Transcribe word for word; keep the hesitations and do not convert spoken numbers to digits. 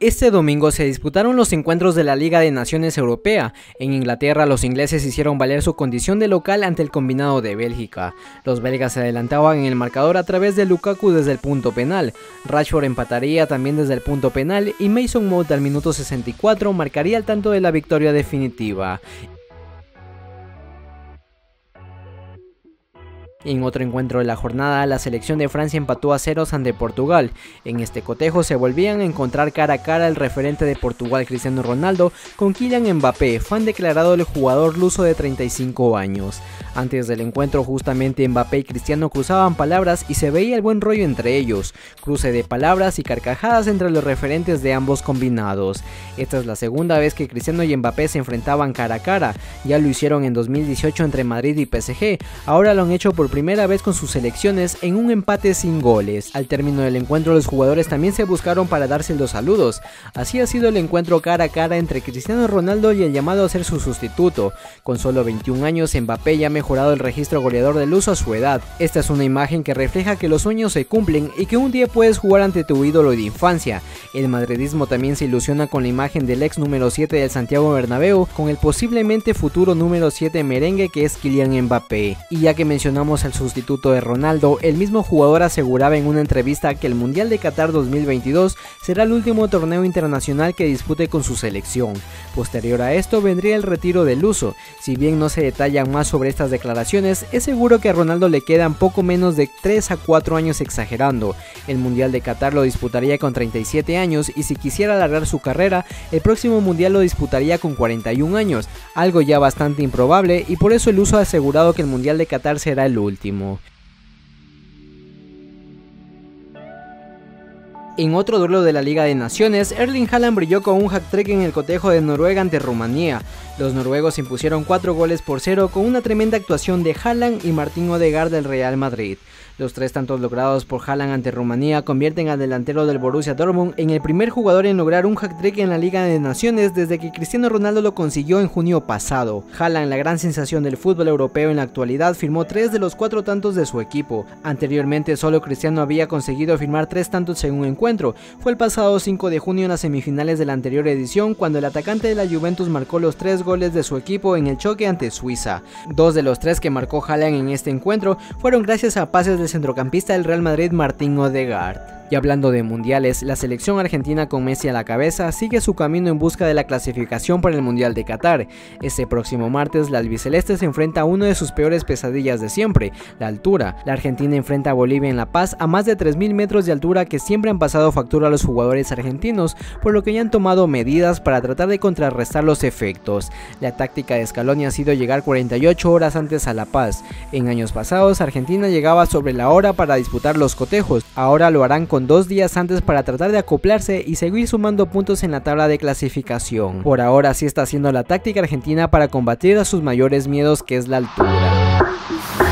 Este domingo se disputaron los encuentros de la Liga de Naciones Europea. En Inglaterra los ingleses hicieron valer su condición de local ante el combinado de Bélgica. Los belgas se adelantaban en el marcador a través de Lukaku desde el punto penal, Rashford empataría también desde el punto penal y Mason Mount al minuto sesenta y cuatro marcaría el tanto de la victoria definitiva. En otro encuentro de la jornada, la selección de Francia empató a ceros ante Portugal. En este cotejo se volvían a encontrar cara a cara el referente de Portugal Cristiano Ronaldo con Kylian Mbappé, fan declarado del jugador luso de treinta y cinco años. Antes del encuentro justamente Mbappé y Cristiano cruzaban palabras y se veía el buen rollo entre ellos, cruce de palabras y carcajadas entre los referentes de ambos combinados. Esta es la segunda vez que Cristiano y Mbappé se enfrentaban cara a cara, ya lo hicieron en dos mil dieciocho entre Madrid y P S G, ahora lo han hecho por primera vez con sus selecciones en un empate sin goles. Al término del encuentro los jugadores también se buscaron para darse los saludos. Así ha sido el encuentro cara a cara entre Cristiano Ronaldo y el llamado a ser su sustituto. Con solo veintiún años, Mbappé ya ha mejorado el registro goleador del uso a su edad. Esta es una imagen que refleja que los sueños se cumplen y que un día puedes jugar ante tu ídolo de infancia. El madridismo también se ilusiona con la imagen del ex número siete del Santiago Bernabéu con el posiblemente futuro número siete merengue que es Kylian Mbappé. Y ya que mencionamos el sustituto de Ronaldo, el mismo jugador aseguraba en una entrevista que el Mundial de Qatar dos mil veintidós será el último torneo internacional que dispute con su selección. Posterior a esto vendría el retiro del luso. Si bien no se detallan más sobre estas declaraciones, es seguro que a Ronaldo le quedan poco menos de tres a cuatro años exagerando. El Mundial de Qatar lo disputaría con treinta y siete años y si quisiera alargar su carrera, el próximo Mundial lo disputaría con cuarenta y un años, algo ya bastante improbable y por eso el luso ha asegurado que el Mundial de Qatar será el último. último. En otro duelo de la Liga de Naciones, Erling Haaland brilló con un hat-trick en el cotejo de Noruega ante Rumanía. Los noruegos impusieron cuatro goles por cero con una tremenda actuación de Haaland y Martín Odegaard del Real Madrid. Los tres tantos logrados por Haaland ante Rumanía convierten al delantero del Borussia Dortmund en el primer jugador en lograr un hat-trick en la Liga de Naciones desde que Cristiano Ronaldo lo consiguió en junio pasado. Haaland, la gran sensación del fútbol europeo en la actualidad, firmó tres de los cuatro tantos de su equipo. Anteriormente solo Cristiano había conseguido firmar tres tantos en un encuentro. Fue el pasado cinco de junio en las semifinales de la anterior edición cuando el atacante de la Juventus marcó los tres goles de su equipo en el choque ante Suiza. Dos de los tres que marcó Haaland en este encuentro fueron gracias a pases de el centrocampista del Real Madrid Martín Odegaard. Y hablando de mundiales, la selección argentina con Messi a la cabeza sigue su camino en busca de la clasificación para el Mundial de Qatar. Este próximo martes la albiceleste se enfrenta a una de sus peores pesadillas de siempre, la altura. La Argentina enfrenta a Bolivia en La Paz a más de tres mil metros de altura que siempre han pasado factura a los jugadores argentinos, por lo que ya han tomado medidas para tratar de contrarrestar los efectos. La táctica de Scaloni ha sido llegar cuarenta y ocho horas antes a La Paz. En años pasados Argentina llegaba sobre la hora para disputar los cotejos, ahora lo harán con con dos días antes para tratar de acoplarse y seguir sumando puntos en la tabla de clasificación. Por ahora sí está haciendo la táctica argentina para combatir a sus mayores miedos, que es la altura.